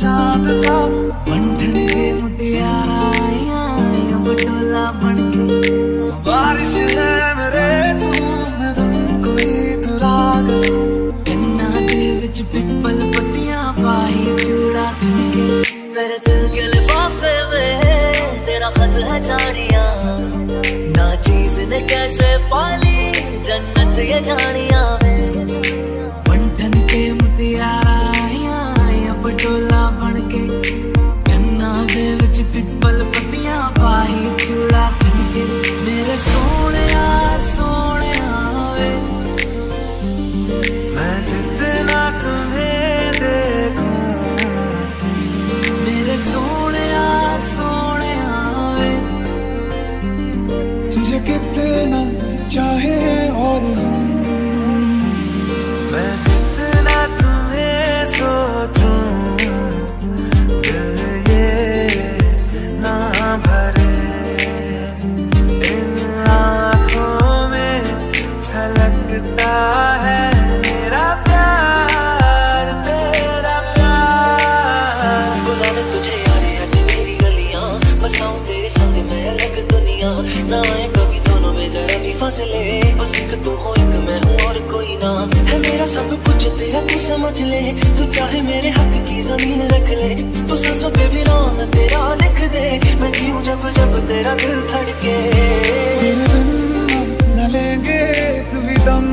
चाँद सा मंडन के मुटियारा आया बटोला बनके बारिश है मेरे धूम धुन कोई तुराग सा इन्ना दे विच पिपल पत्तियां पाई चूड़ा बनके मेरे दिल के लिफाफे में तेरा खत है जानिया ना चीज ने कैसे पाली जन्नत ये जानिया में मंडन के मुटियारा पटोला बनके कन्ना दे विच पिपल पत्तियां पाही चूड़ा बनके मेरे सोने सोने वे मैं जितना तुम्हें देखूं मेरे सोने सोने वे तुझे कितना चाहे और मैं जितना तुम्हें सोचूं बस एक तू हो एक मैं हूँ और कोई ना है मेरा सब कुछ तेरा तू समझ ले तू चाहे मेरे हक की जमीन रख ले तू सांसों पे भी नाम तेरा लिख दे मैं जीऊँ जब जब तेरा दिल धड़के तेरे बिन न लेंगे एक भी दम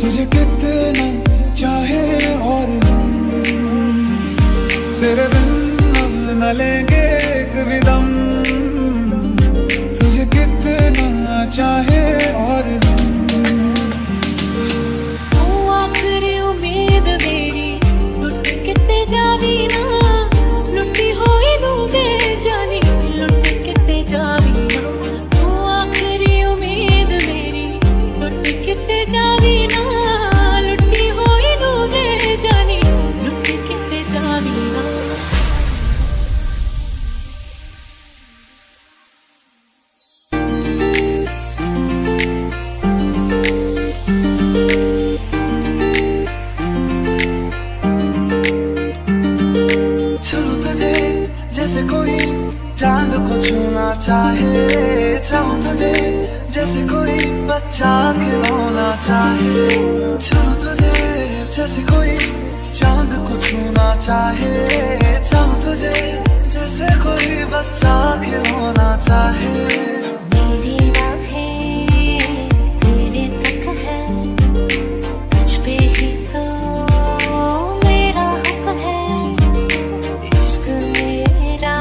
तुझे कितना चाहे और हम तेरे बिन न लेंगे एक भी दम तुझे कितना चाहे और तू आखिरी उम्मीद मेरी लुट कितने जावी ना लुटी होई दूंगे जानी लुट कितने जावी ना तू आखिरी उम्मीद मेरी लुट कितने जावी ना लुटी होई दूंगे जानी लुट कितने जावी ना चाहे चाहूं तुझे जैसे कोई बच्चा खिलौना चाहे चाहूं तुझे जैसे कोई चांद को छूना चाहे चाहूं तुझे जैसे कोई बच्चा खिलौना चाहे मेरी राहें तेरे तक है तुझ पे ही तो मेरा हक है इश्क मेरा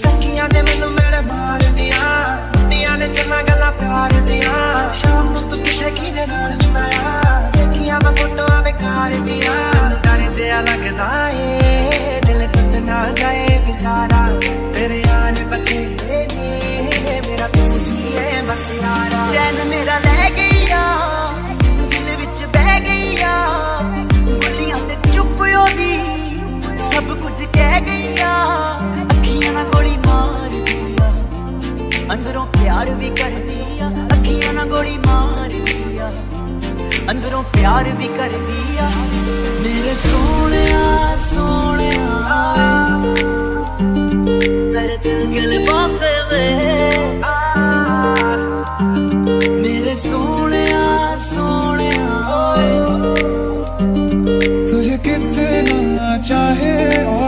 सखिया ने मैनू मेरे मार दिया दिया ने चना गला प्यार दिया शाम तू किथे की दे नाल हुंदाया देखिया मैं फोटो आवे कार दिया डर जिया लगदा ए दिल टूट ना जाए बेचारा तेरे यार बतेरे ने मेरा तू ही है बस यारा चैन मेरा ले गईया दिल विच बह गईया गुलियां ते चुप हो दी सब कुछ कह गईया अखियां ना गोली मार दिया अंदरों प्यार भी कर दिया अखियां ना गोली मार दिया अंदरों प्यार भी कर दिया मेरे सोने सोने मेरे दिल के लिफाफे में मेरे सोने सोने तुझे कितना चाहे और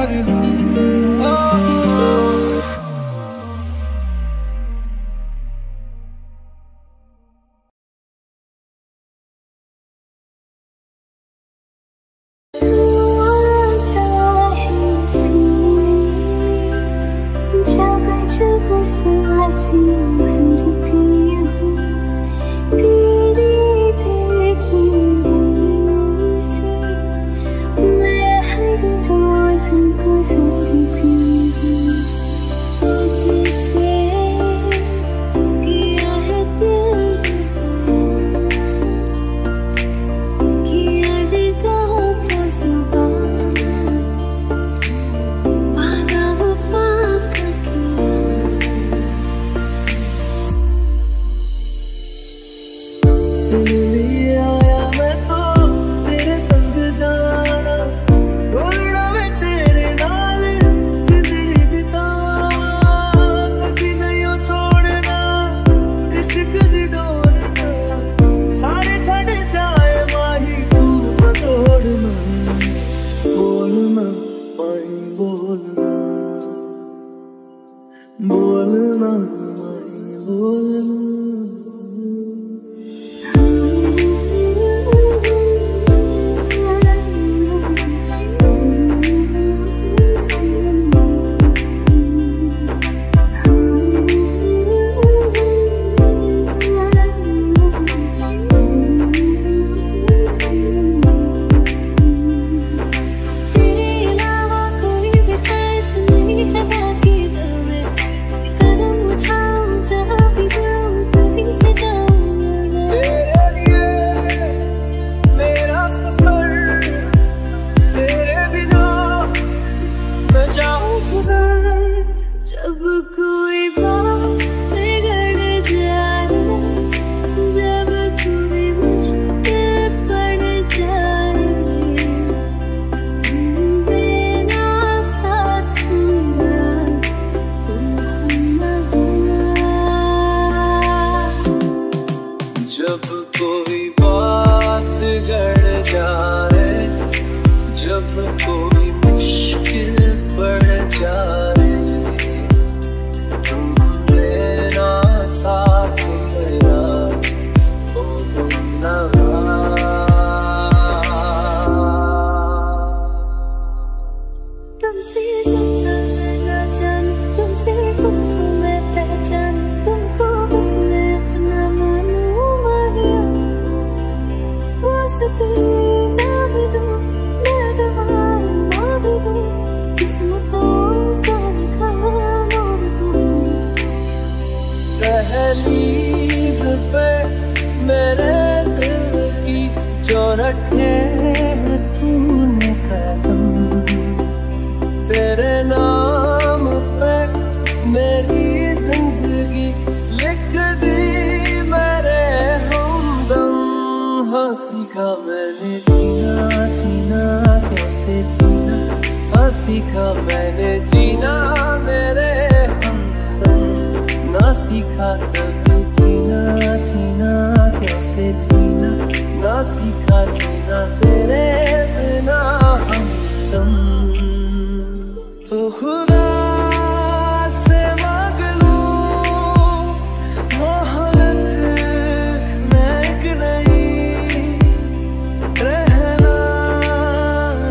तेरे लिए आया मैं तो तेरे संग जाना, बोलना मैं तेरे नाल जिंदगी बितावां, कभी नहीं छोड़ना इश्क दी डोर ना, सारे छड़ जाए माही तू ना छोड़ना, बोलना माही बोलना, बोलना माही बोलना। जब कोई बात बिगड़ जाए, जब कोई मुश्किल पड़ जाए, देना साथ मेरा तुमको भला। जब कोई बात बिगड़ जाए, जब कोई मुश्किल पड़ जाए, साथ मेरा तुमको भला। तुमसे ज़्यादा मैं ना जान, तुमसे तुमको मैं पहचान, तुमको बस मैं अपना मानूं माहिया, वास्ते जा भी दूं मैं गवाही माँ भी दूं, किस्मतों का लिखा मोड़ दूं। दहलीज़ पे मेरे दिल की जो रखे तूने कदम, तेरे नाम पे मेरी जिंदगी लिख दी मेरे हमदम। हंसी का मैंने जीना जीना कैसे जीना, हंसी का मैंने जीना मेरे हमदम, ना सीखा कभी जीना जीना कैसे जीना, ना सीखा जीना तेरे बिना हमदम। तो खुदा से मांग लूं मोहलत मैं एक नहीं, रहना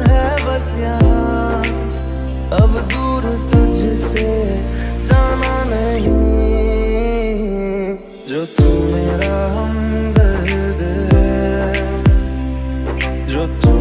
है बस यहाँ, अब दूर तुझसे जाना नहीं। जो तू मेरा हमदर्द है, जो तू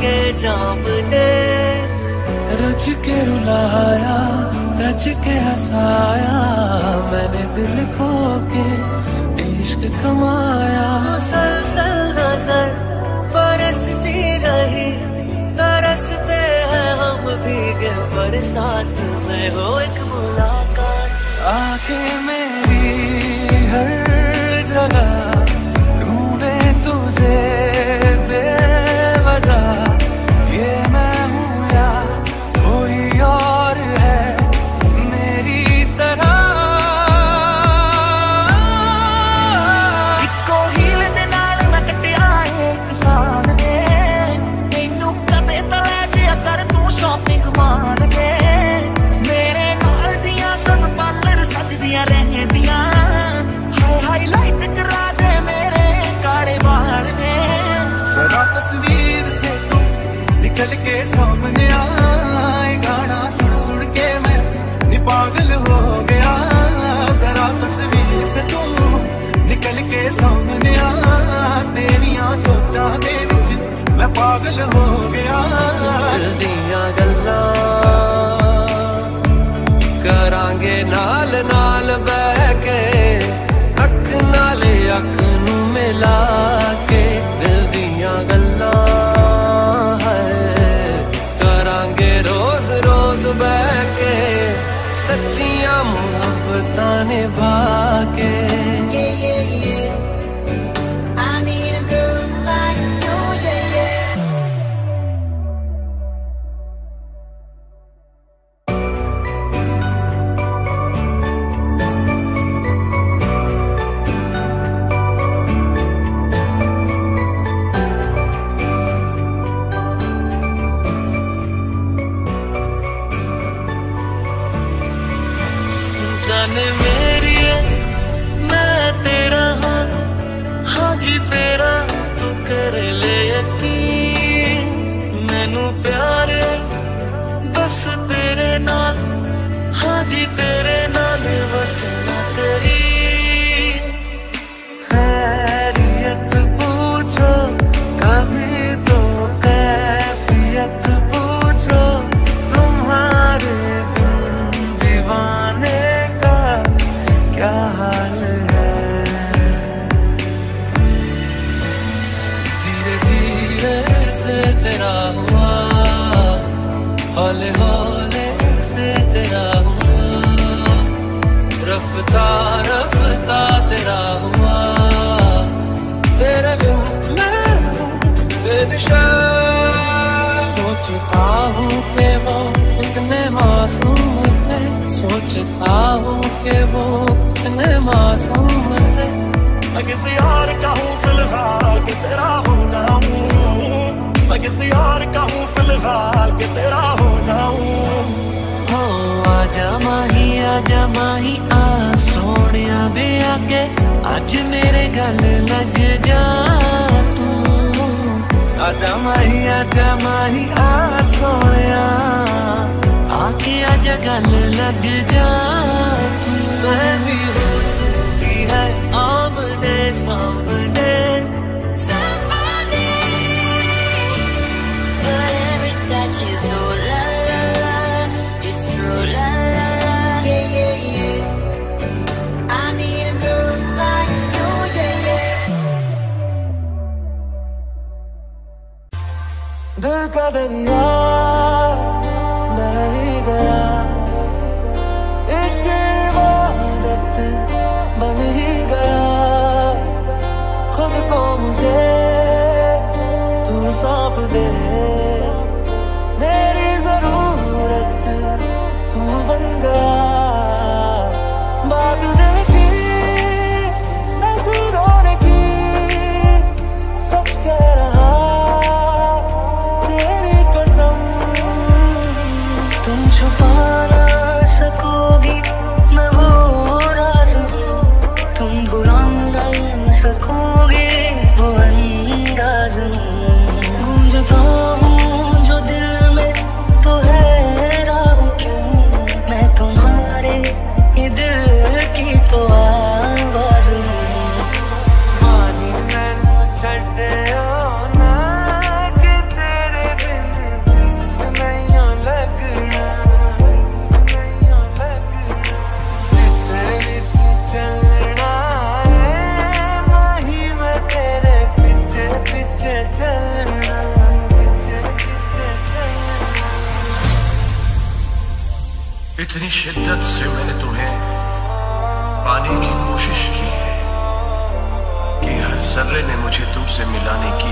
के जाम ने रच के रुलाया, रच के हंसाया, मैंने दिल खो के इश्क कमाया। मुसलसल नजर बरसती रही, तरसते हैं हम भीगे बरसात में, हो एक मुलाकात। आंखें मेरी हर जगह ढूंढे तुझे बेवजह, ये मैं हूँ या कोई और है मेरी तरह। इको हील दे नाल मैं कटिया है किसान ने, तेनू कदे तां लै जिया कर तू शॉपिंग मान के। मेरे नाल दियां सब पार्लर सजदियां रहंदियां, हाई हाईलाइट करा दे मेरे काले बाल ने। जरा तस्वीर से तू निकल के सामने आए, गाना सुन सुन के मैं निपागल हो गया। जरा तस्वीर से तू निकल के सामने आ, तेरिया सोचा दे विच मैं पागल हो गया। दिल दिया गल्ला करांगे नाल नाल बह के, अख नाले अख नू मिला के। दिल दिया गल्ला है करांगे रोज रोज बह के, सच्चिया मुहब्बतां निभा के। जाने मेरी है, मैं तेरा हूँ, हाँ जी तेरा, तू कर ले यकीन। मैनू प्यार है बस तेरे नाल, हाँ जी तेरे नाल वफा तेरी। खैरियत पूछो कभी तो कैफियत पूछो, तुम्हारे दीवाने क्या हाल है। धीरे धीरे से तेरा हुआ, हौले हौले से तेरा हुआ, रफ्ता रफ्ता तेरा हुआ। तेरे बिन मैं बेनिशान, सोचता हूँ कि वो इतने मासूम थे, सोचता हूँ कि वो इतने मासूम थे। मैं किसी और का हूँ फिलहाल कि तेरा हो जाऊँ, मैं किसी और का हूँ फिलहाल कि तेरा हो जाऊँ। हो आजा माही आ सोनिया बे आके, आज मेरे गल लग जा तू। आजा माही आ सोनिया आके, आजा गल लग जा। मैं भी हो तू भी है आमने सामने। दिल का दरिया नहीं गया, इश्क़ इबादत बन ही गया। खुद को मुझे तू सौंप दे, मेरी ज़रूरत तू बन गया। बात दिल की नज़रों की, सच कह रहा छुपा ना सकोगी मैं वो राज, तुम भुला ना सकोगे वो अंदाज़। गूंजता कितनी शिद्दत से मैंने तुम्हें पाने की कोशिश की है कि हर सर्रे ने मुझे तुमसे मिलाने की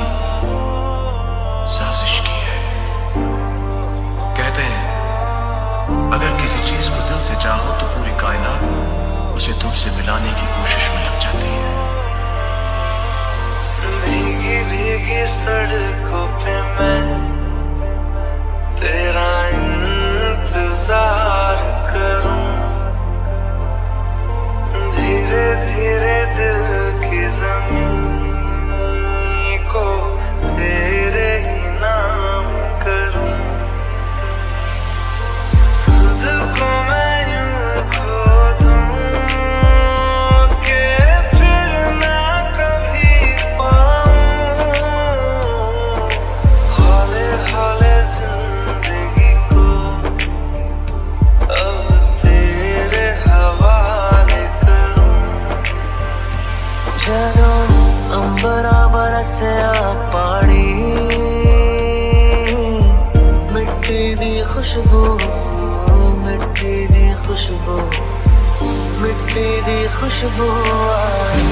साजिश की है। कहते हैं अगर किसी चीज को दिल से चाहो तो पूरी कायनात उसे तुमसे मिलाने की कोशिश में लग जाती है। भीगी भीगी सड़कों पे मैं तेरा इंतजार करूं, धीरे धीरे दिल की जमीन को तेरे ही नाम करूं। खुद को मैं यूं खो दूं के फिर ना कभी पाऊं। हौले हौले बराबर से पानी मिट्टी दी खुशबू, मिट्टी दी खुशबू, मिट्टी दी खुशबू आई।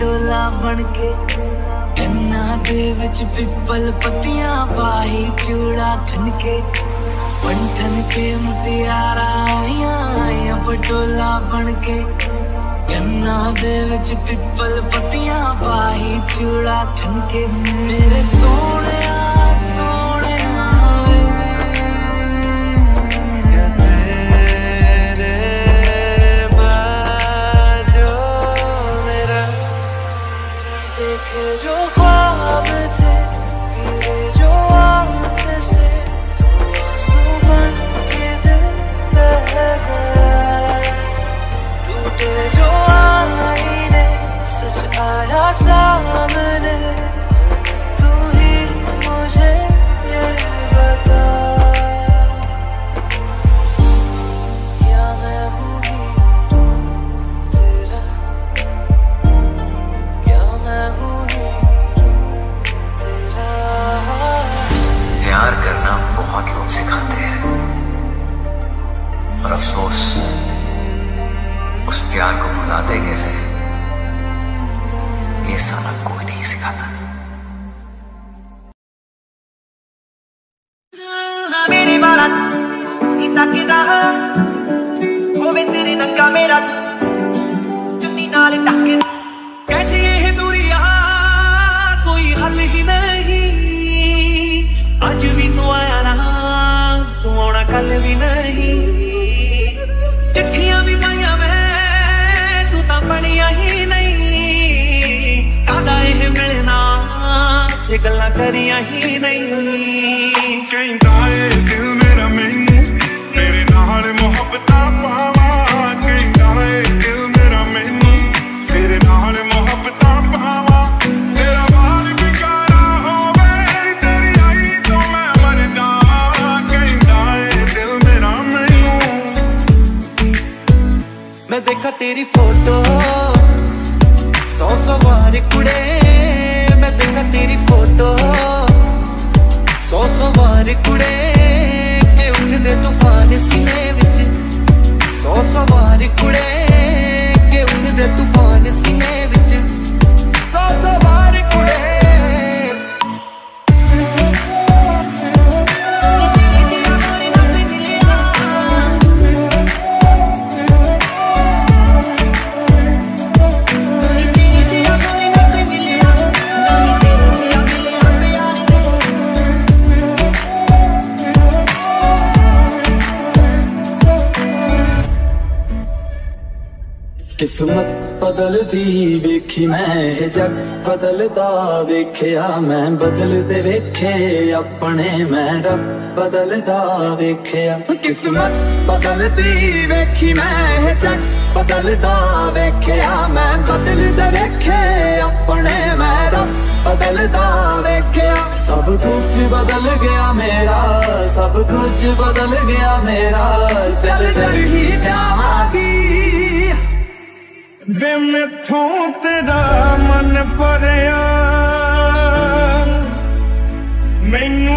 डोला बनके इन्ना दे विच पिपल पत्तियां पाही चूड़ा खनके पंथन के मुटियारा आईया आईया पटोला बनके इन्ना दे विच पिपल पत्तियां पाही चूड़ा खनके। मेरे सोने जो ख्वाब थे तेरे जो आँख से तो आंसू बन के दिल बह गया, टूटे जो आईने सच आया सामने, तू ही मुझे ये बता क्या मैं हूँ तेरा, क्या मैं हूँ प्यार करना। बहुत लोग सिखाते हैं और अफसोस उस प्यार को भुलाते कैसे, ये साला कोई नहीं सिखाता। मेरी बारात इतना चिदा वो मैं तेरे नंगा मेरा चुन्नी नाल टक्के कैसी है दूरियां कोई हल ही नहीं। आज भी तू आया ना तू आना कल भी नहीं, चिट्ठिया भी पाइया मैं तू तो पढ़िया ही नहीं, कादा यह मिलना ये गल्ला करिया ही नहीं। कहीं तारे दिल मेरा मैनू तेरे नाल मोहब्बत पावा, कहीं तारे दिल मेरा मैनू तेरे नाल मोहब्बत पावा। देखा तेरी फोटो 100 बार कुड़े, मैं देखा तेरी फोटो 100 बार कुड़े के उठते तूफान सीने विच 100 बार कुड़े के उठते तूफान सीने विच 100 बार कुड़े। किस्मत बदलदी वेखी मैं जग बदलदा वेख्या मैं बदलते वेखे अपने मैं रब बदलदा वेख्या। किस्मत बदलदी वेखी मैं जग बदलदा वेख्या मैं बदलते वेखे अपने मैं रब बदलदा वेख्या। सब कुछ बदल गया मेरा सब कुछ बदल गया मेरा चल चल ही जावागी वे मैथों तेरा मन भरिया मैनू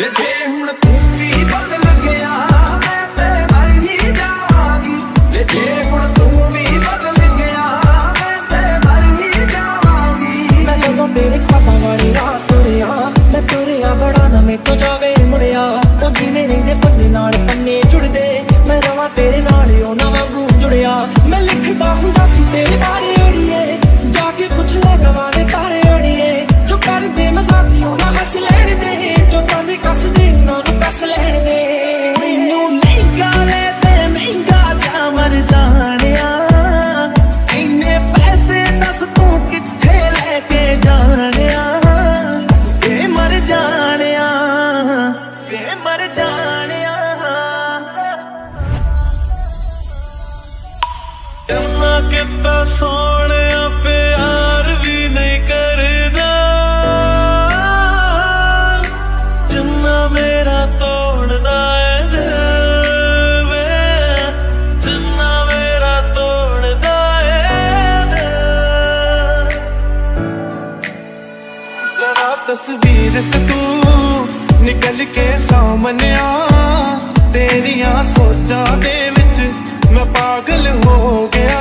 वे हुण सोने प्यार भी नहीं करदा जिन्ना मेरा तोड़दा है दिल जिन्ना मेरा तोड़दा है जरा तस्वीर से तू निकल के सामने आ तेरिया सोचा दे विच मैं पागल हो गया।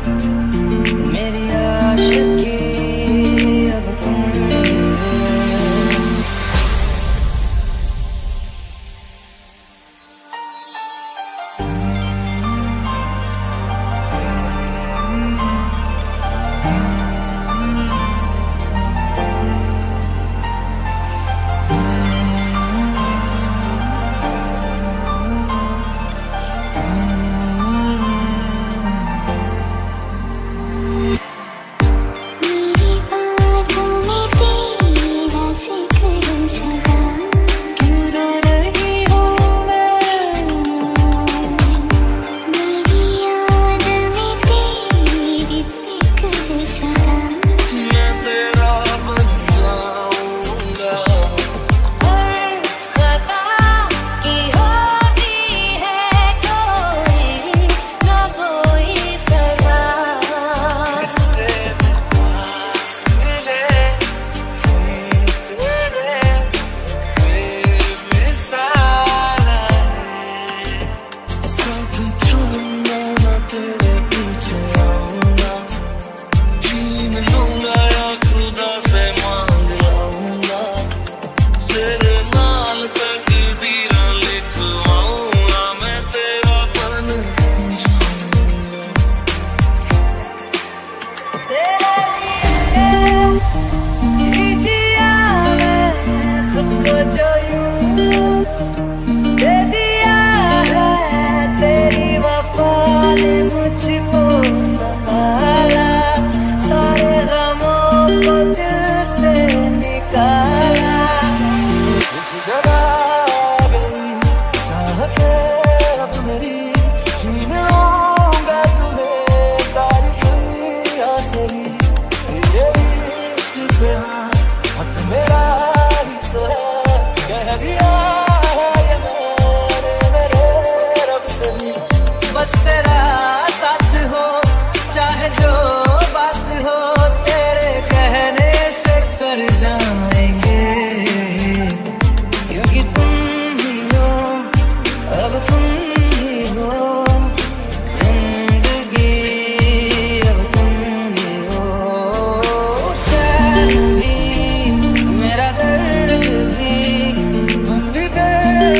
मेरी आशिकी अब तुम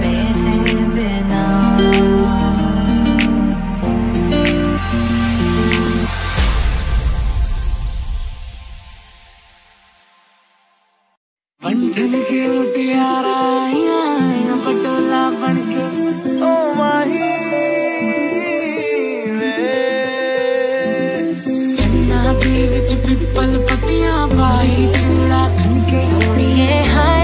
मेरे बिना। बंधन के मुटियारा आया पटोला बनके ओ माही वे के विच पिपल पतियां पाई चूड़ा बनके सोनिए हाय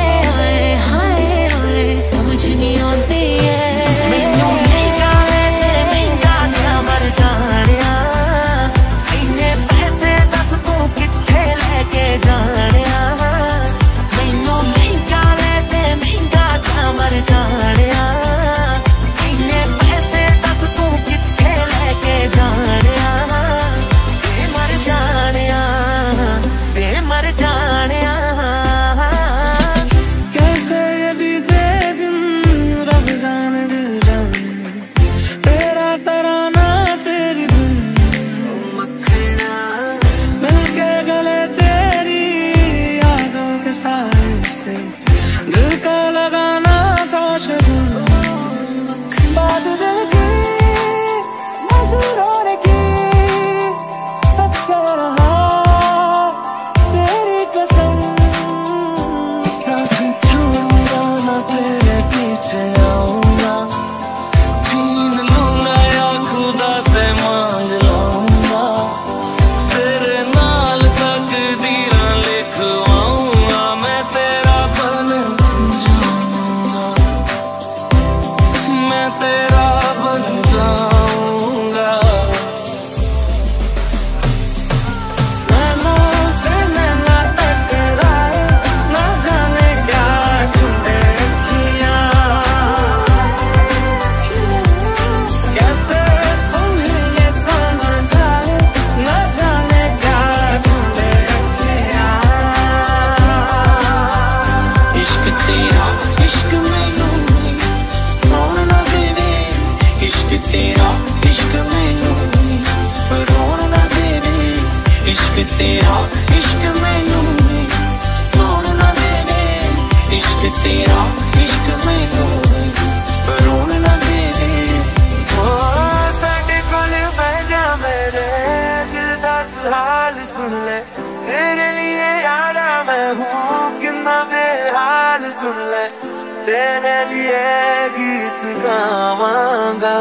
तेरे लिए गीत गावांगा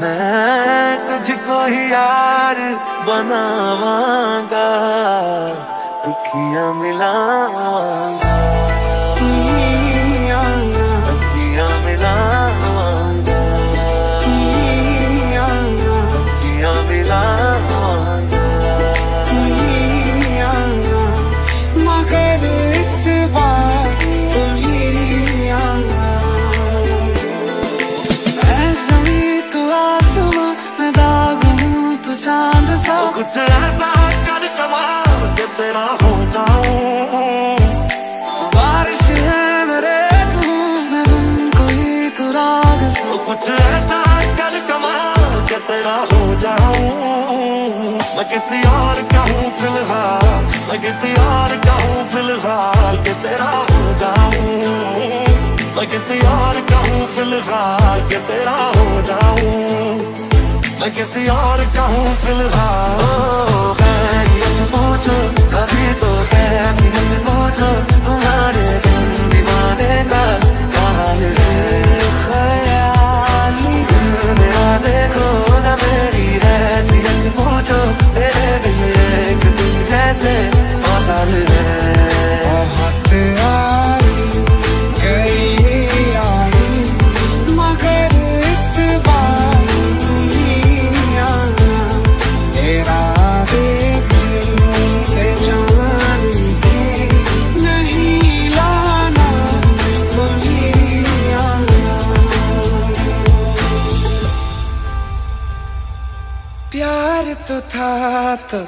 मैं तुझको ही यार बनावांगा अखियां मिलावांगा अखियां मिलावांगा अखियां मिलावांगा मगर इस बार कुछ ऐसा कर कमाल के तेरा हो जाऊं बारिश है मेरे मैं तुमको ही तू राग सो कुछ ऐसा कर कमाल के तेरा हो जाऊं मैं किसी और का हूं फिलहाल मैं किसी और का हूं फिलहाल के तेरा हो जाऊं मैं किसी और का हूं फिलहाल के तेरा हो जाऊं मैं किसी और का हूँ फिलहाल पूछो कभी तो कैफियत पूछो तुम्हारे बिन दीवाने का हाल ख्याली मेरा देखो ना मेरी हैसियत पूछो तेरे बिन एक दिन जैसे सौ साल तो था तो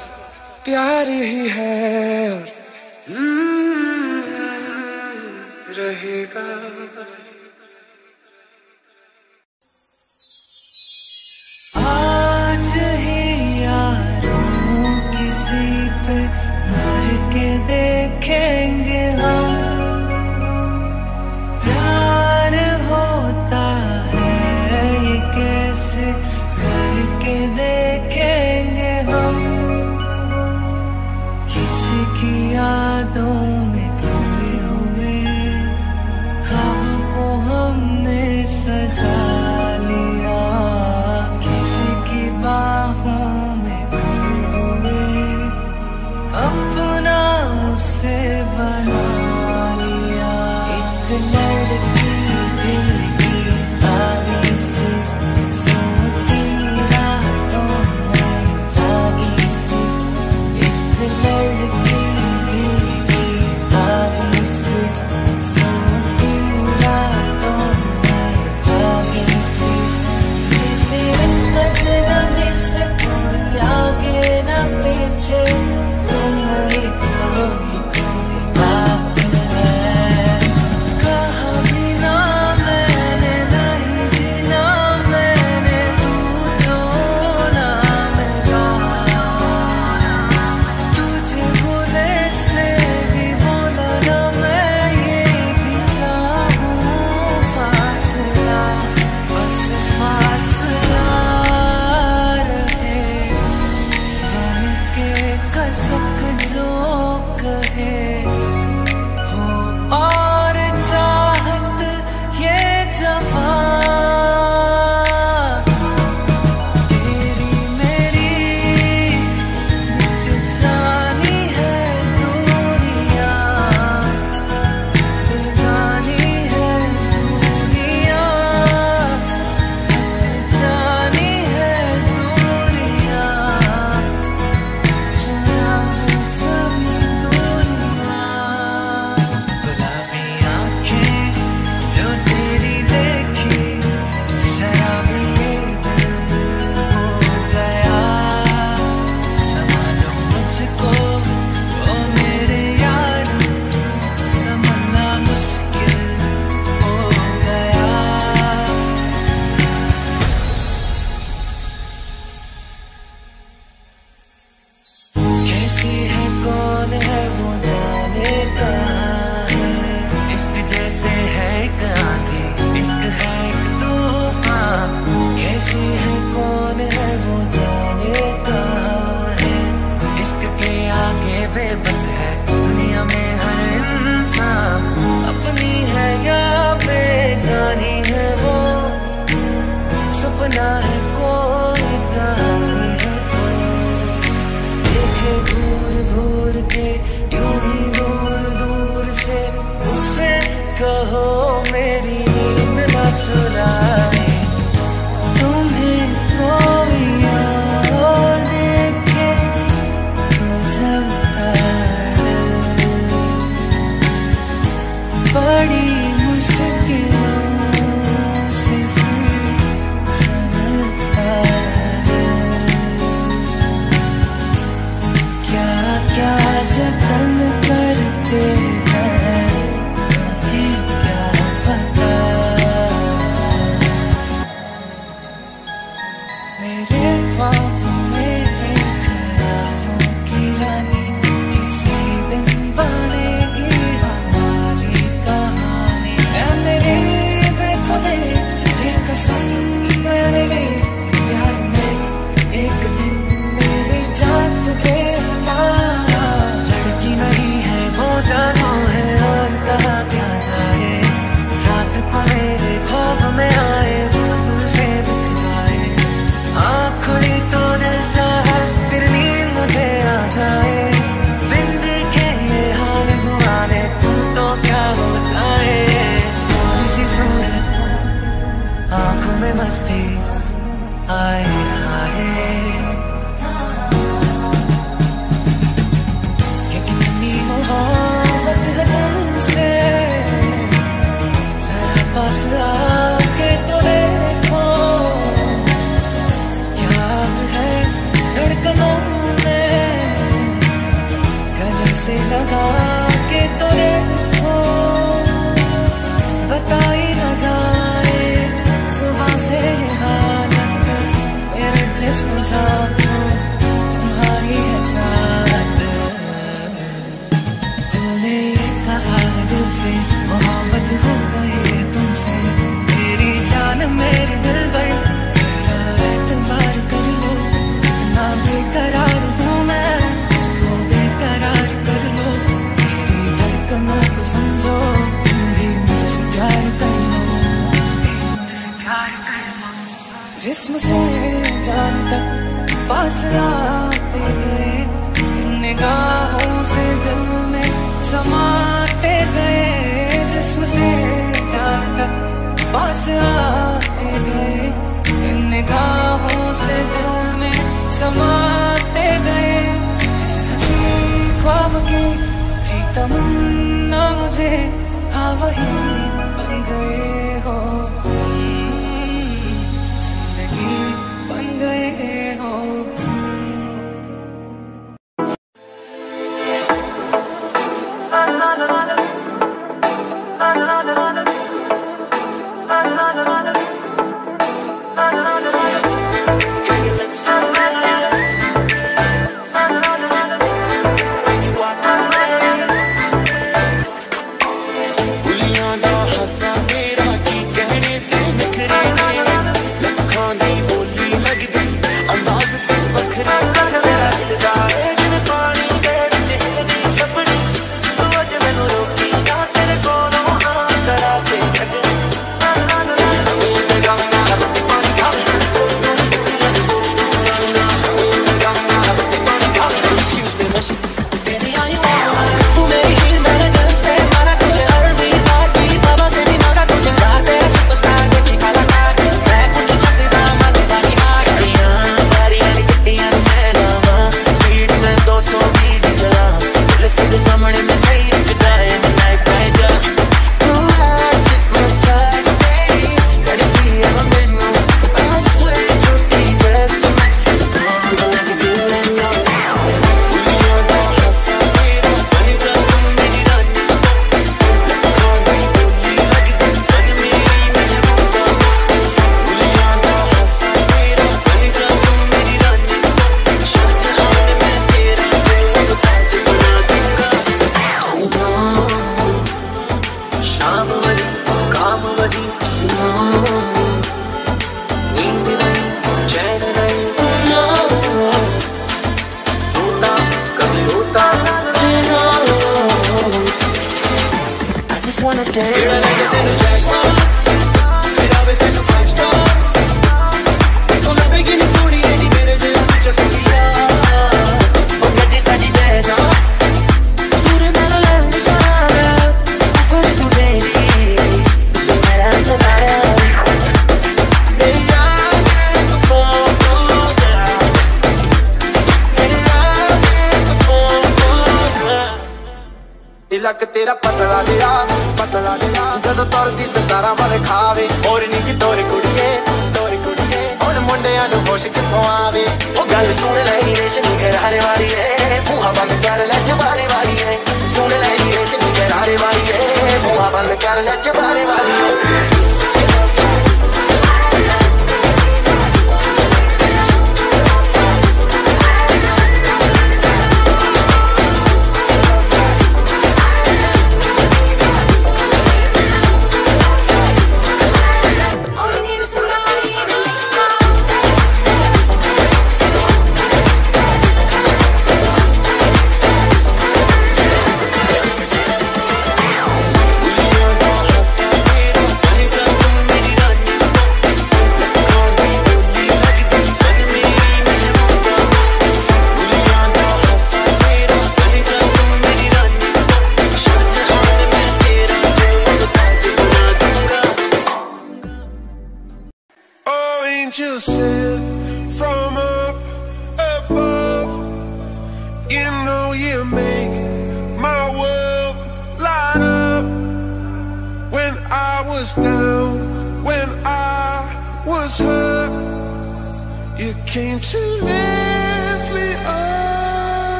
प्यार ही है और रहेगा। आज ही यारों किसी पे मर के देखेंगे हम। की यादों में खोए हुए ख्वाबों को हमने सजा लिया, किसी की बाहों में खोए हुए अपना उसे बना लिया। एक लड़की थी तारी सी, सोती रातों में जागी सी। एक लड़की करार हूँ मैं, वो बेकरार। जिस्म से जान तक पास आते गए, निगाहों से दिल में समाते गए। जिस्म से जान तक पास आते गए, निगाहों से दिल में समाते गए। जिस हंसी ख्वाब की तमन्ना मुझे, हाँ वही बन गए हो, जिंदगी बन गए हो।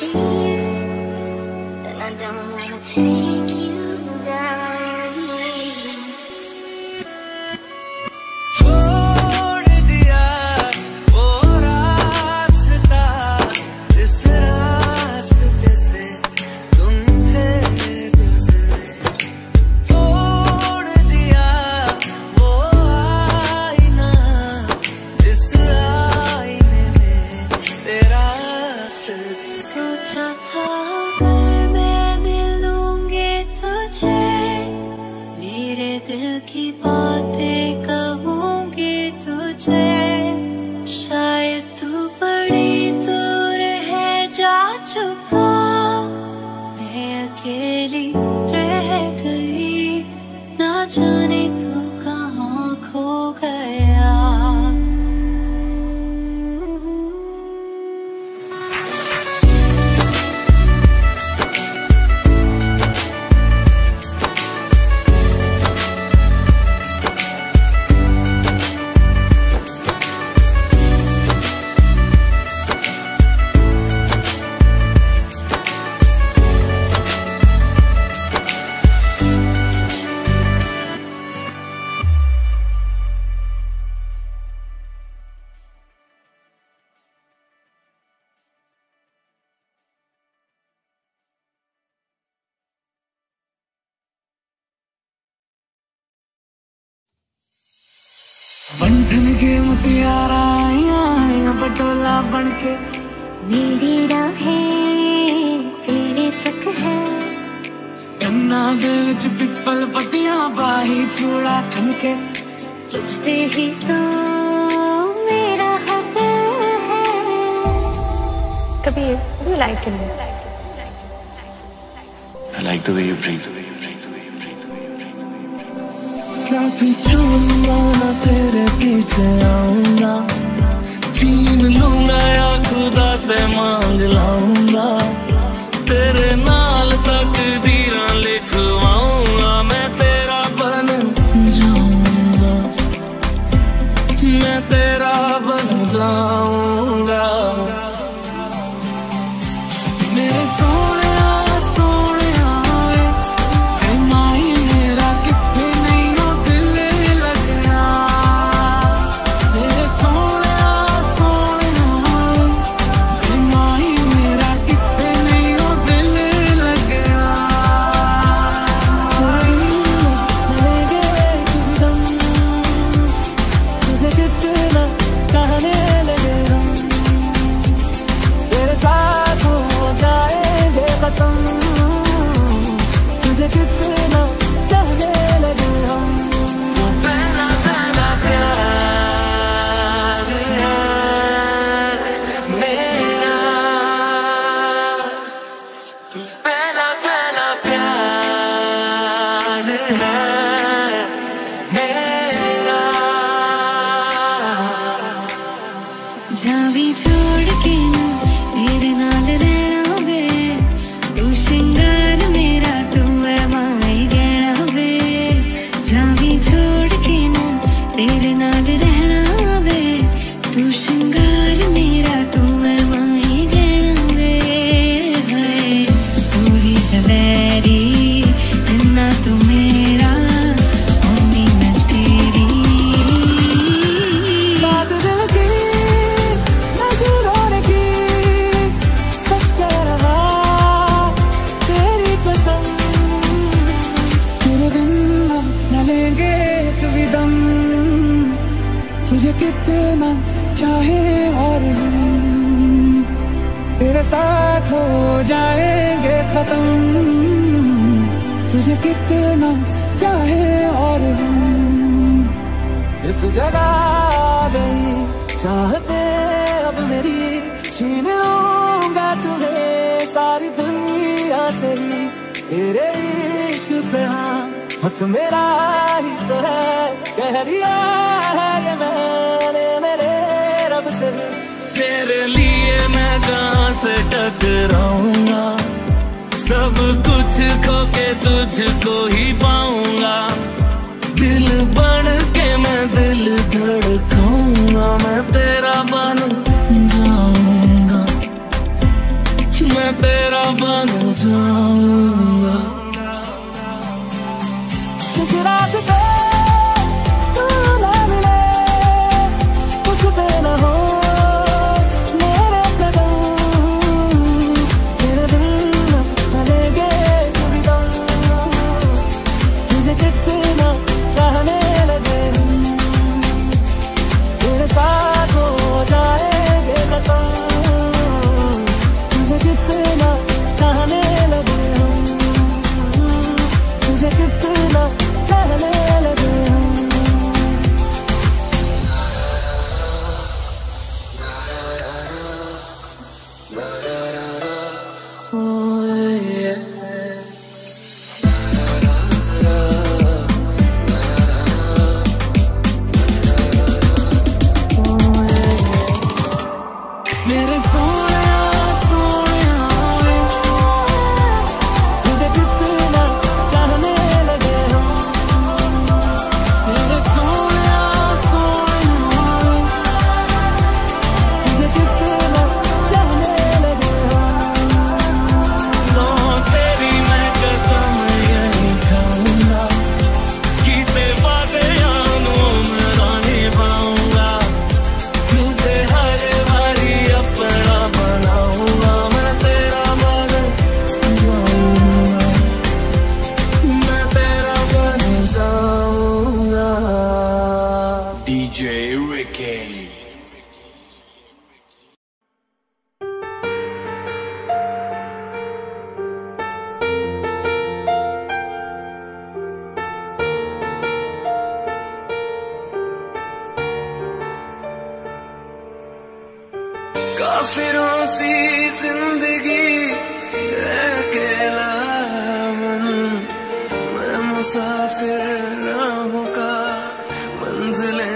deceive, and I don't wanna take you down. बंधन के मुटियारा आया बटोला बनके मेरी राहें तेरे तक है कन्ना दिल च पिपल पतियां बाही चूड़ा खनके तुझ पे ही तो मेरा हक है कभी you like me I like the way you breathe साथ चूमना ना तेरे पीछे आऊंगा छीन लूंगा या खुदा से मांग लाऊंगा तेरे नाल तकदीरां लिखवाऊंगा मैं तेरा बन जाऊंगा मैं तेरा बन जाऊंगा मेरे सोने मैं तेरा बन जाऊंगा। जिस रास्ते तू ना मिले उस पे ना हो मेरे कदम, तेरा दिल न लेंगे तुझे कितना चाहने लगे, तेरे साथ हो जाएंगे खत्म कितना चाहने लगे हम, तुझे कितना चाहने लगे हम। मेरे सोने DJ Ricky. काफिरों सी जिंदगी अकेला मैं मुसाफिर राहों का मंजिले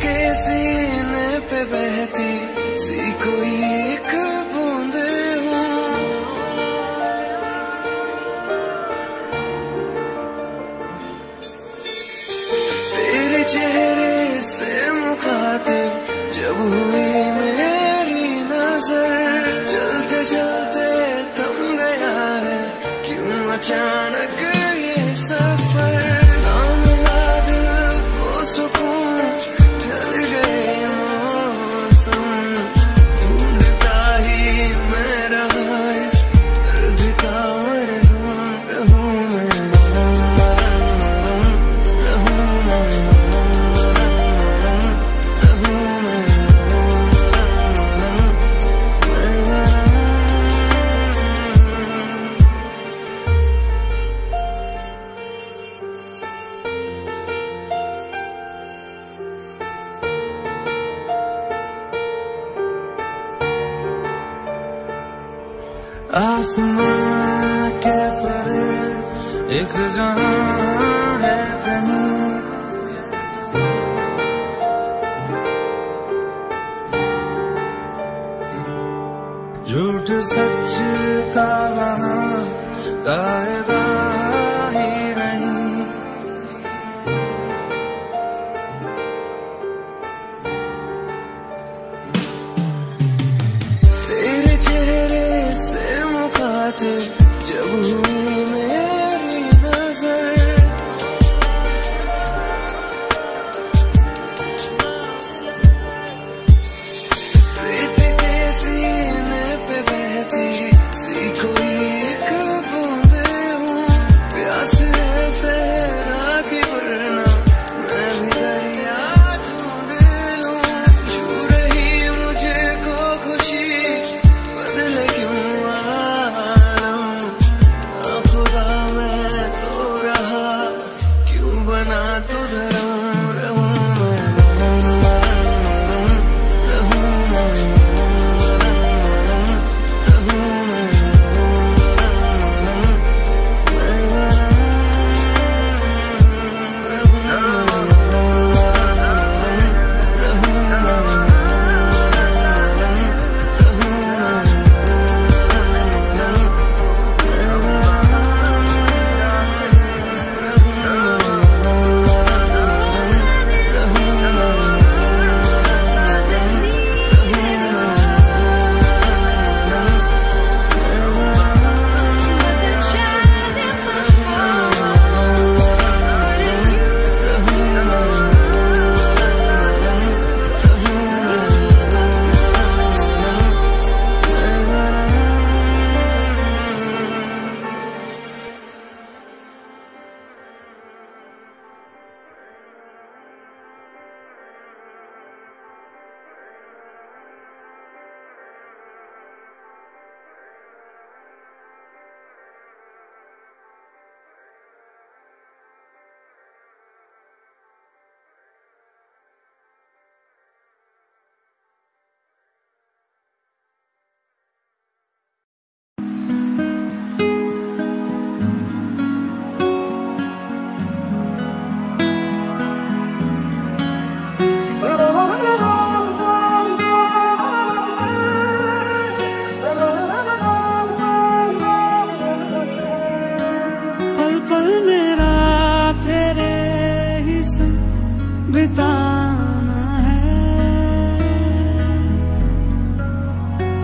के सीने पे बहती सी कोई एक बूंद हूँ, तेरे चेहरे से मुखातिब जब हुई मेरी नजर, चलते चलते थम गया है क्यों अचानक ये सफर, आसमां के पर एक जहां है कहीं। सच का वहाँ कायदा ही नहीं। तेरे चेहरे से मुखातिब जब हुई मेरी नजर,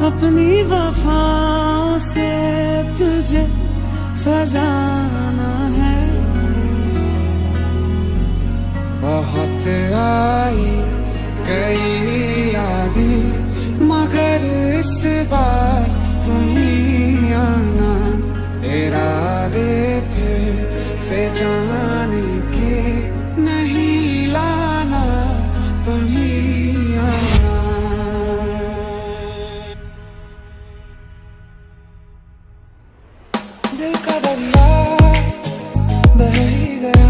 अपनी वफाओं से तुझे सजाना है। बहुत आई कई यादें मगर इस बार तुम्हें आना, इरादे फिर से जाने के नहीं लाना तुम्हें आना। दिल का दरिया बह ही गया,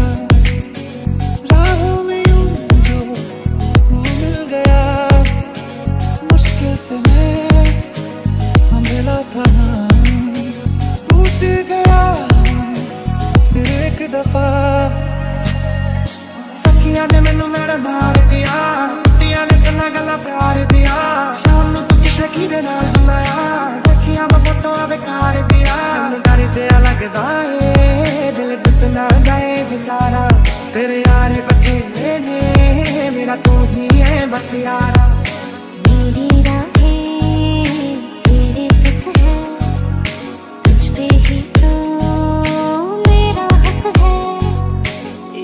राहों में यूं जो तू मिल गया, मुश्किल से मैं संभला था टूट गया फिर एक दफा। सखिया ने मैनू मेरा मार दिया, दिया ने चला गला प्यार दिया, शाम नू तू किथे किदे नाल बुलाया, सखिया मैं फोटो बेकार दिया। लगता है दिल टूट ना जाए बेचारा, तेरे यार बखेरे ने मेरा तू ही है बस यारा। मेरी राहें तेरे तक है, तुझ पे ही तो मेरा हक है,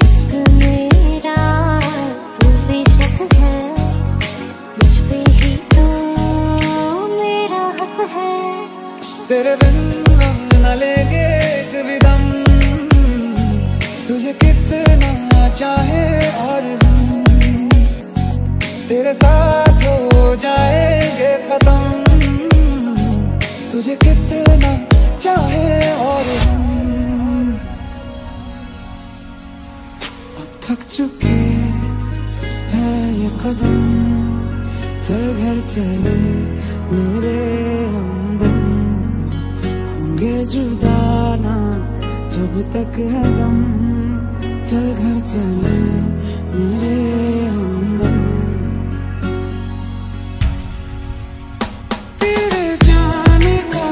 इश्क मेरा तू बेशक है, तुझ पे ही तो मेरा हक है। तेरे लेंगे कभी दम, तुझे कितना चाहे और हम तेरे साथ हो जाएंगे खत्म, तुझे कितना चाहे और हम। अब थक चुके हैं ये कदम, चल घर चले मेरे हमदम, जुदा ना जब तक है गम, चल घर चले मेरे हमदम। तेरे जाने का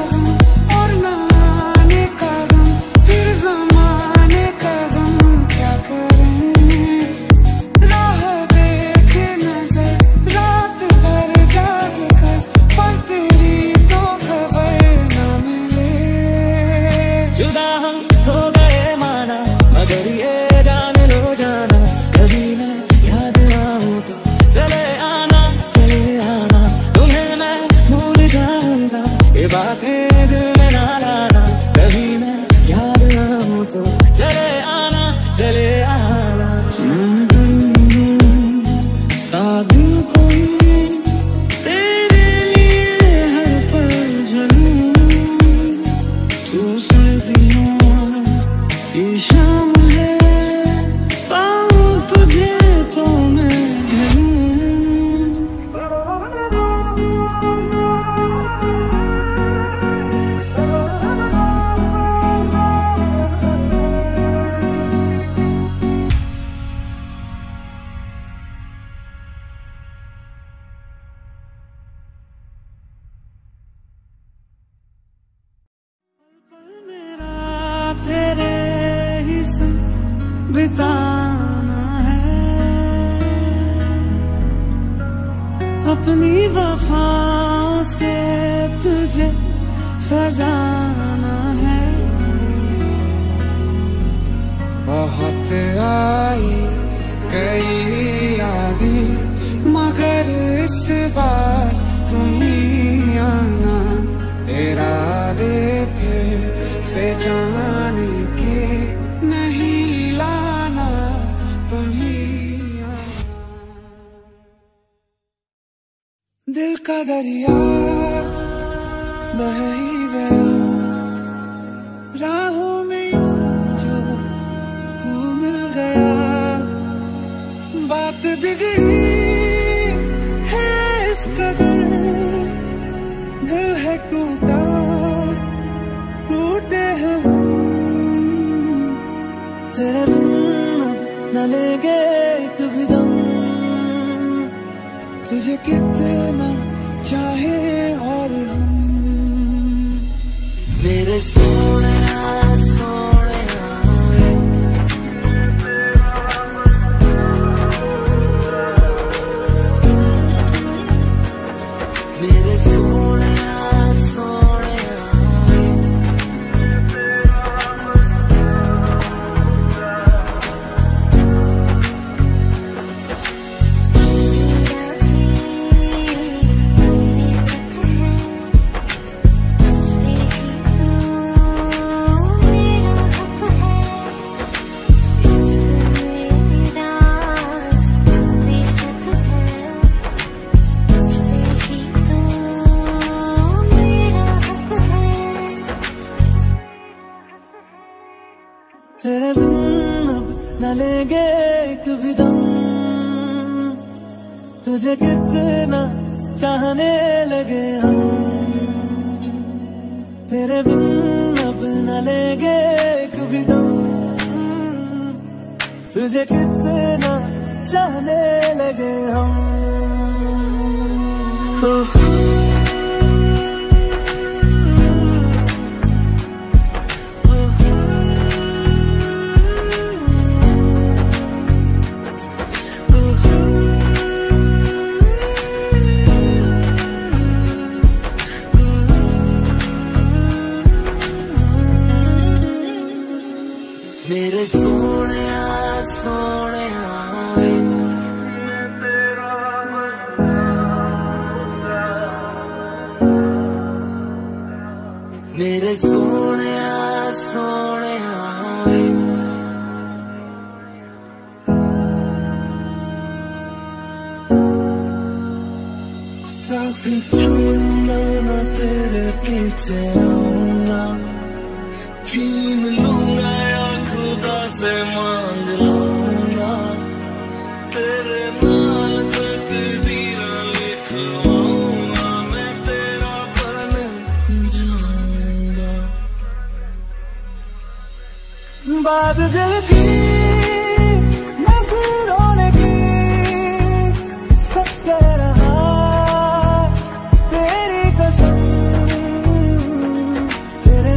बिताना है, अपनी वफाओं से तुझे सजाना है। बहुत आई कई यादें मगर इस बार तुम्हीं आना, इरादे फिर से जाने के नहीं लाना तुम्हीं आना। दिल का दरिया बह ही गया, राहों में जो तू मिल गया, बात बिगड़ी है इस कदर, दिल है टूटा, टूटे हैं हम, तेरे बिना न लेंगे एक भी दम। तुझे कितना चाहे और हम, मेरे सोने लेंगे एक भी दम, तुझे कितना चाहने लगे हम, तेरे बिन अब न लेंगे एक भी दम, तुझे कितना चाहने लगे हम। मेरे सोने सोने मेरे सोने सोने साथ चलना, मैं तेरे पीछे आऊंगा, छीन लूंगा खुदा से मांग लूंगा, तेरे नाल तकदीर लिखवाऊंगा, मैं तेरा बन जाऊंगा। बात दिल की नजरों की, सच कह रहा तेरी कसम, तेरे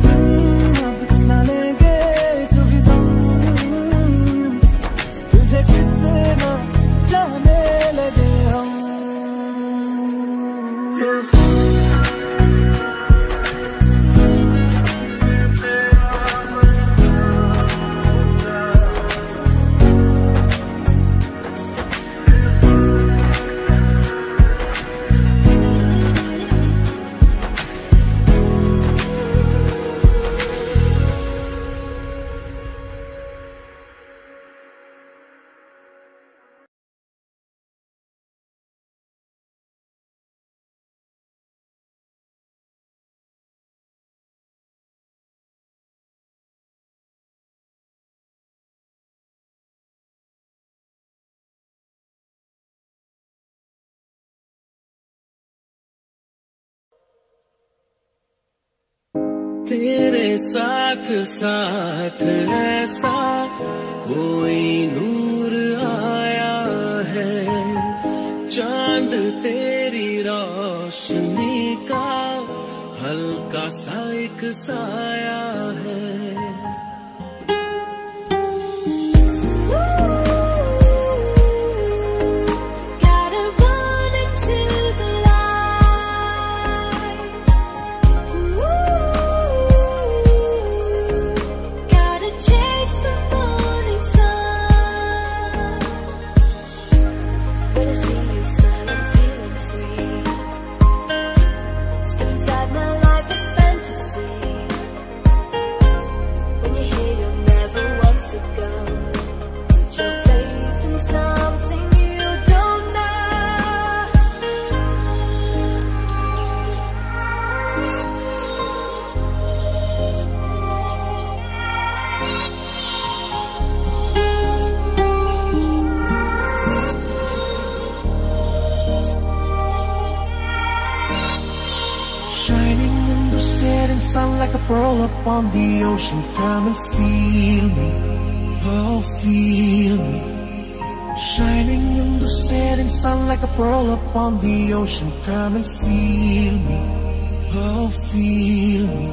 तेरे साथ साथ ऐसा कोई नूर आया है, चांद तेरी रोशनी का हल्का सा एक साया है। 'Cause I'm like a pearl upon the ocean. Come and feel me, oh feel me, shining in the setting sun like a pearl upon the ocean. Come and feel me, oh feel me.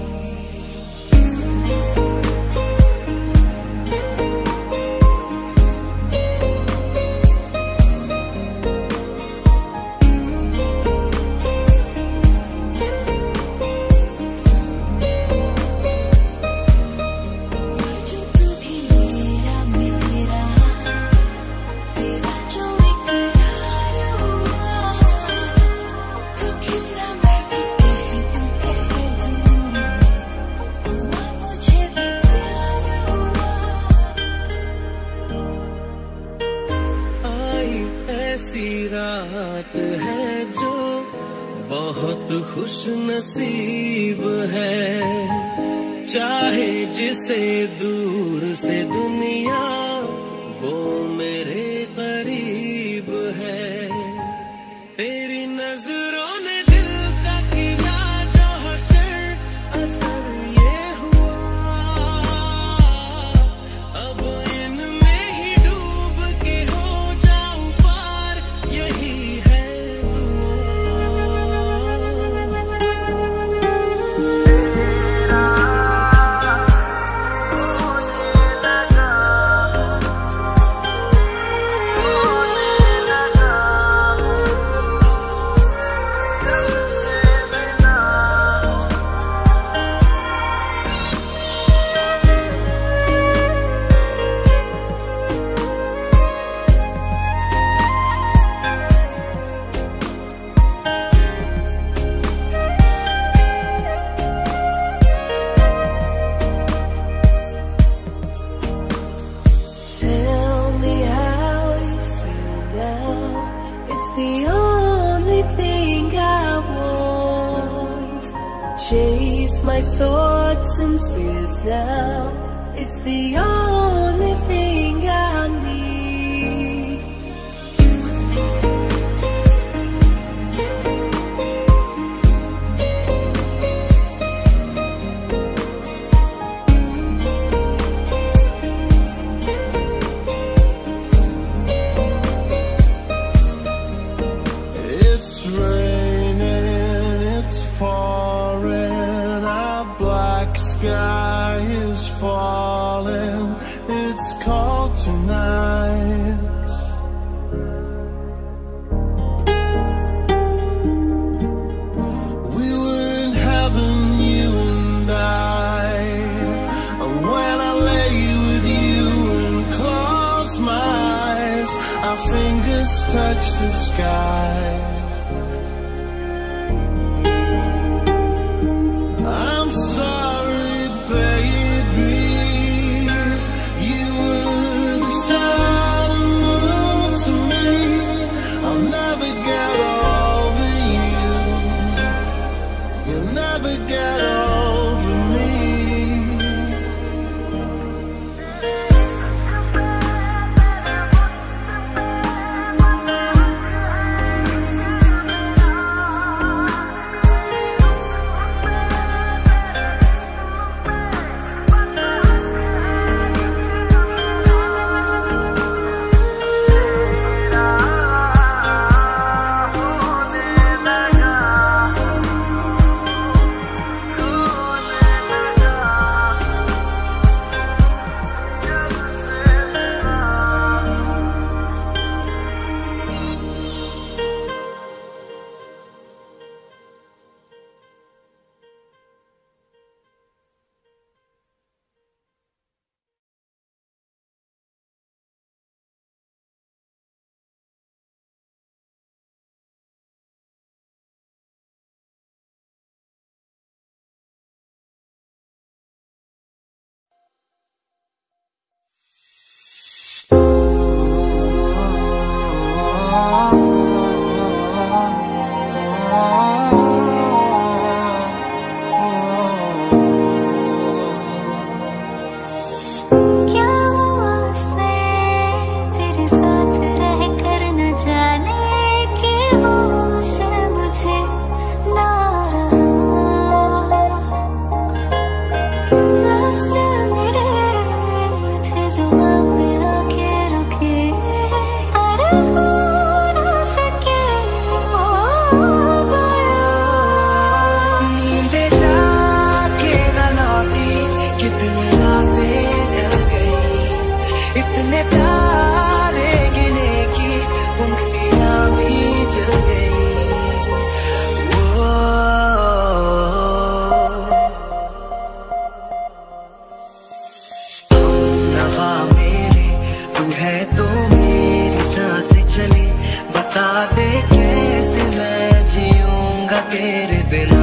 दे, कैसे मैं जीऊंगा तेरे बिना।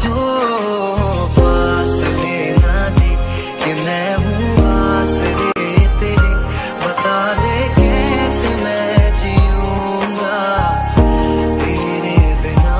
हो फासले ना दे कि मैं हूँ आसरे तेरे, बता दे कैसे मैं जीऊंगा तेरे बिना।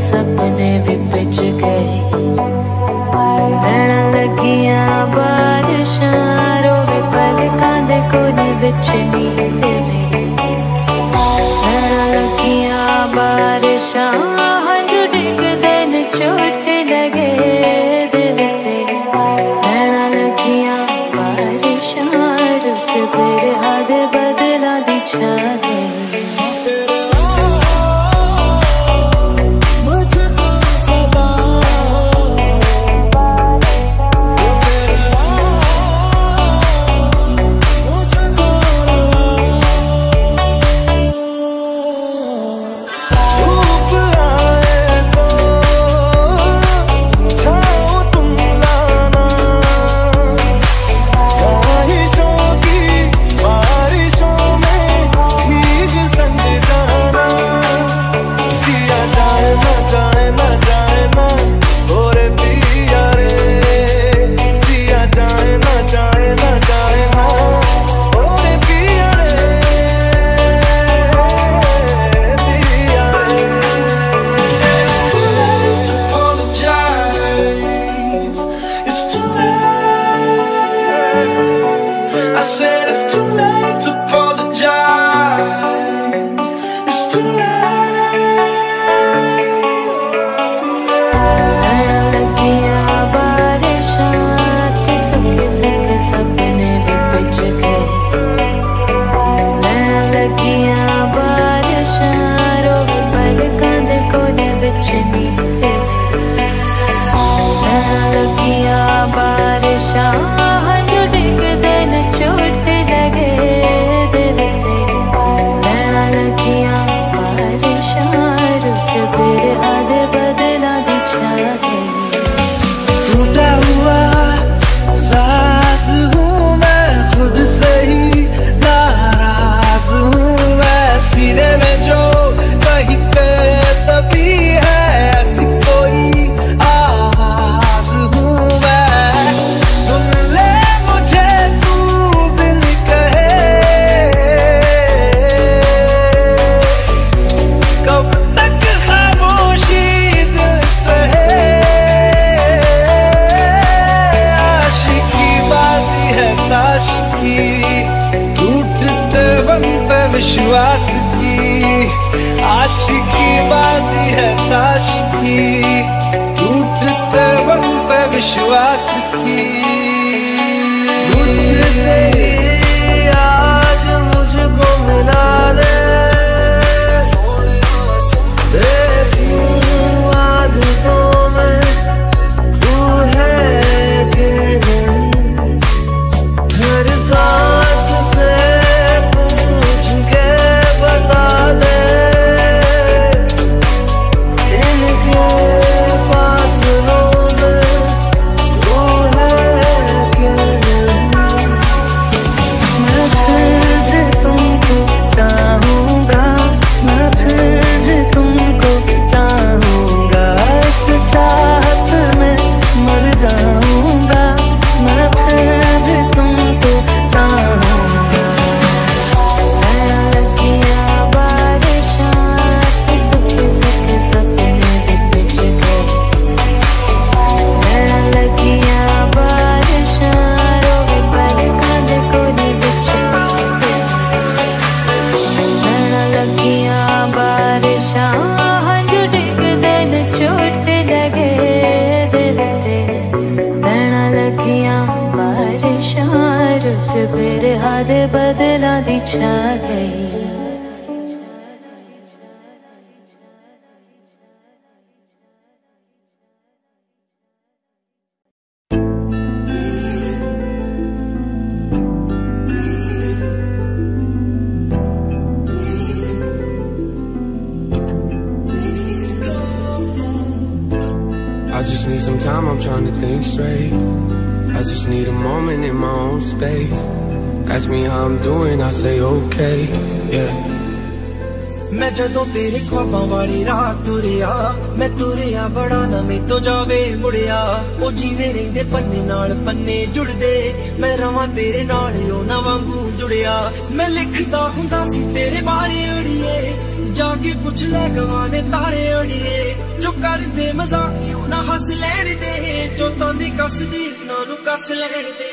सपने भी बिछ गए, बहना लगिया बारिशां, रोवे पल कांदे कोने विच नींदे मेरे। बहना लगिया बारिशां, हंझू डिगदे न छोटे लगे दिल ते। बहना लगिया बारिशां, रुख बिरहा दे बदलां दी छां गई। आशिकी बाजी है ताश की, टूटते वक्त पे विश्वास की। रुख मेरे हादे बदला दी छा गई। I just need some time, I'm trying to think straight. I just need a moment in my own space. Ask me how I'm doing, I say okay, yeah. मैं जदों तेरे ख्वाबां वाली रात तुरिया, मैं तुरिया बड़ा ना मैं तो जावे मुड़िया। ओ जीवे रहिंदे पन्ने नाल पन्ने जुड़दे, मैं रवां तेरे नाल ओ ना वांगू जुड़िया। मैं लिखदा हुंदा सी तेरे बारे अड़िए, जाके पूछ ले गवाने तारे अड़िए। जो कर दे मजाक ना हस लैण दे, जोतां दी कसदी ना नू कस लैण दे।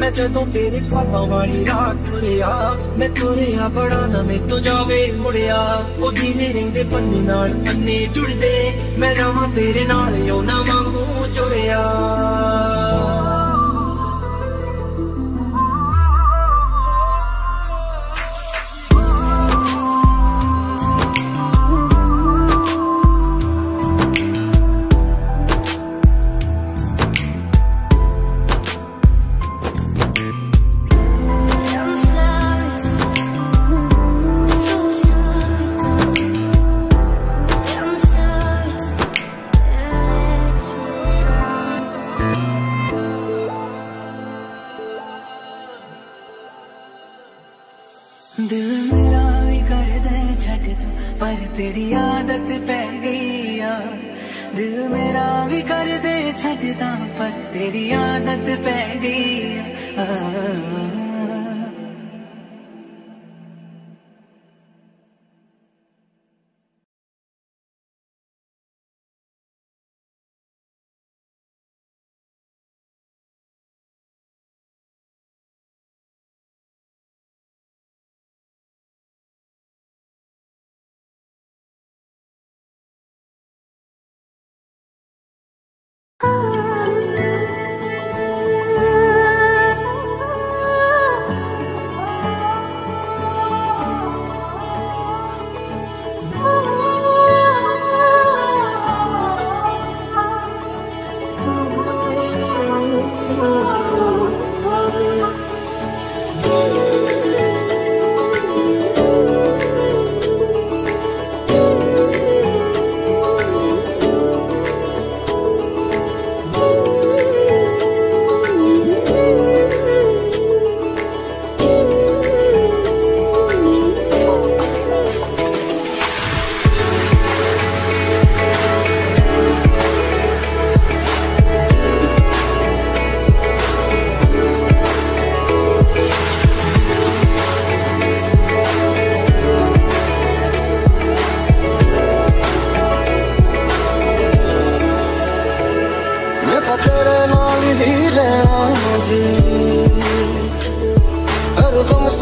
मैं जदों तेरे ख्वाबां वाली रात तुरिया, मैं तुरिया बड़ा ना मैं तो जावे मुड़िया। ओ जीवे रहिंदे पन्ने नाल पन्ने जुड़दे, मैं रवां तेरे नाल ओ ना वांगू जुड़िया।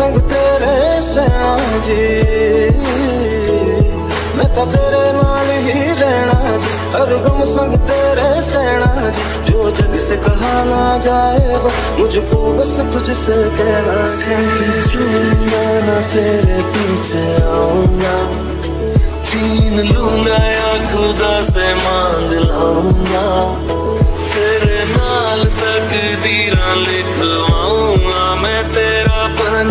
मांग तेरे सेना जी, मैं तो तेरे नाल ही रहना जी, हर गम संग तेरे सेना जी। जो जग से कहा ना जाए वो मुझको बस तुझसे कहना ना, तेरे पीछे आऊंगा, छीन लूंगा या खुदा से मांग लाऊंगा, तेरे नाल तकदीरां लिखवाऊंगा, मैं तेरा बन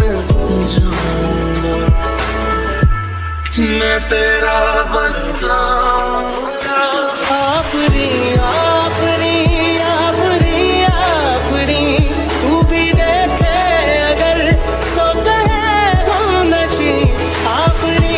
जाऊंगा, मैं तेरा बन जाऊंगा। आखिरी आखिरी आखिरी आखिरी तू भी देखे अगर तो कहे हम नशी, आखिरी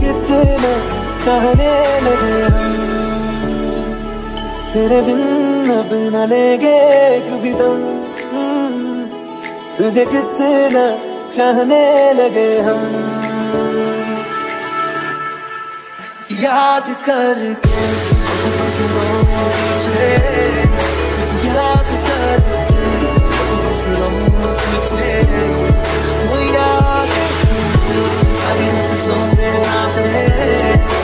कितना चाहने लगे हम, तेरे बिन अब न लेंगे कभी दम, तुझे कितना चाहने लगे हम। याद करके मुझे, याद करके मुझे, याद याद कर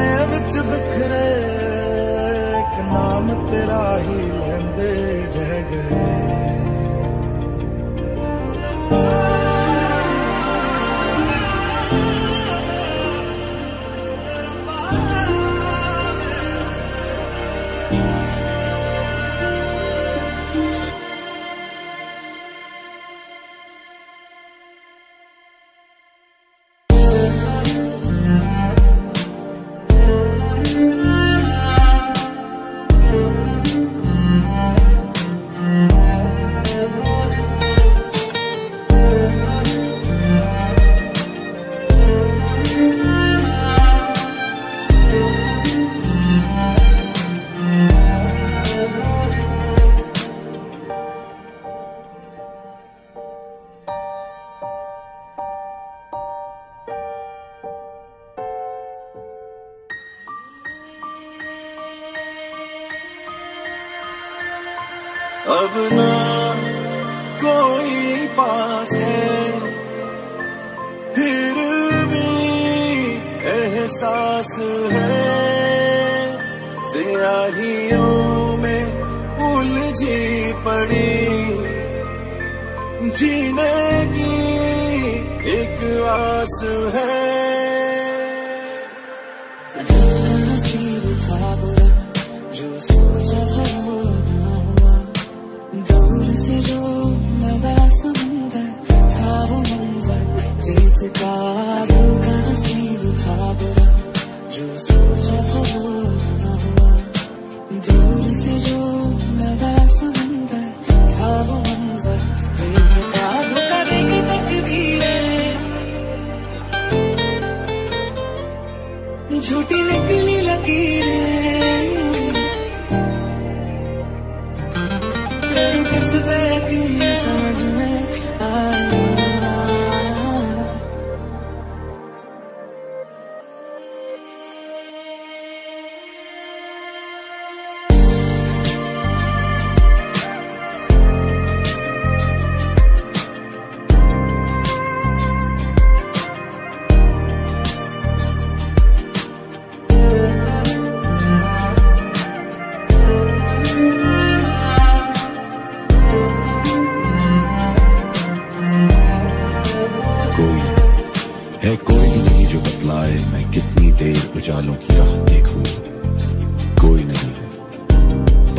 सपने विच बिखरे, एक नाम तेरा ही लैंदे रह गए। अब ना कोई पास है, फिर भी एहसास है, स्याहियों में उलझी पड़ी, जीने की एक आस है। जो सोचा था वो जो नया सुंदर था वो मंजर जीत का का नसीब था बुरा, जो सोचा था वो ना हुआ। दूर से जो नया सुंदर था वो मंजर जीत का करेगी तकदीरें, झूठी निकली लकीरें। किस तरह की समझ में आया उजालों की राह देखूं, कोई नहीं है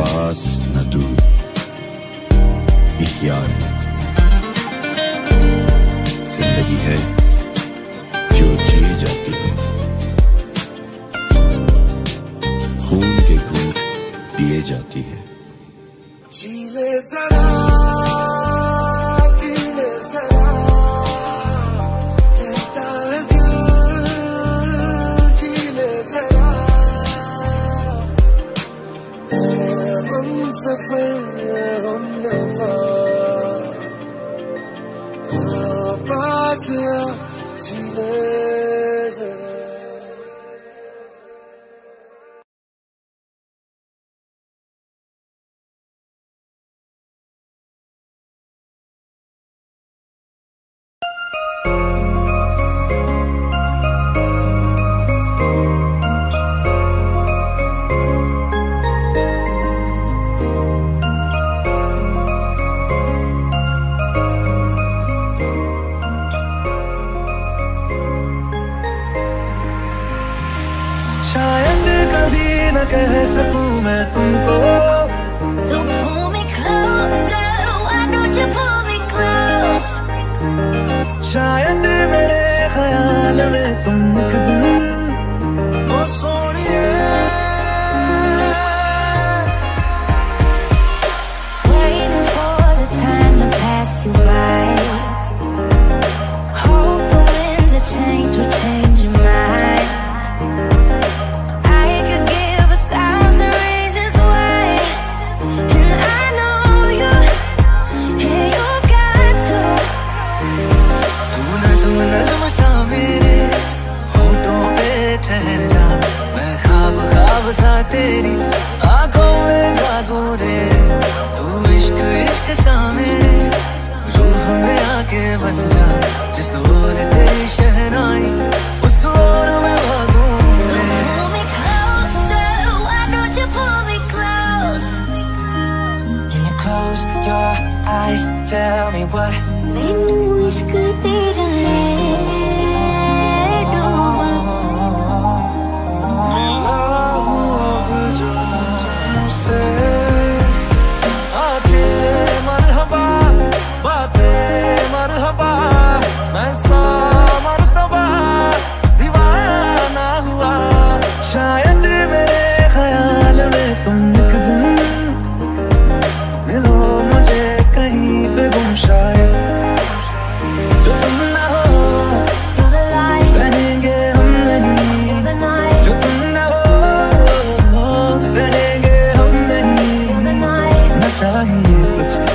पास न दूर, एक यार है। जिंदगी है जो जी जाती है, खून के घूंट पिए जाती है। जी ले जरा जिस ओर तेरी शहनाई उस ओर में भागूं मैं। me what mainu ishq tera hai dowa love jo tumse aake marhaba baatein marhaba main sa martaba deewana hua shayad mere khayal mein tum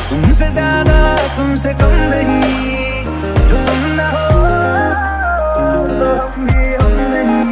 तुमसे ज्यादा तुमसे कम नहीं जो तुम ना हो तो हम नहीं।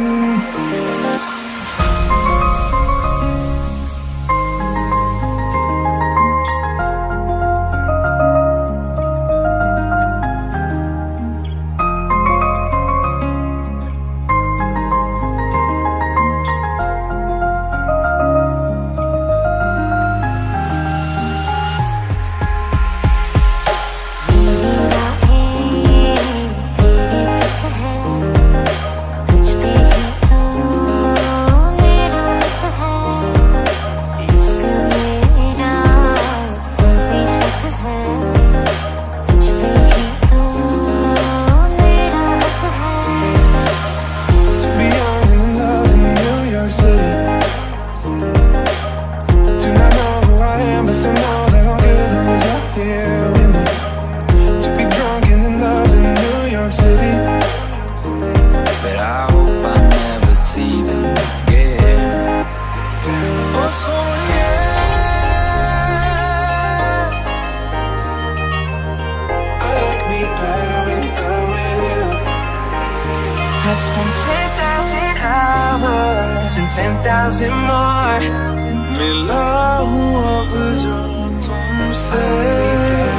It's been 10,000 hours and 10,000 more. Mila hu ab jo tumse.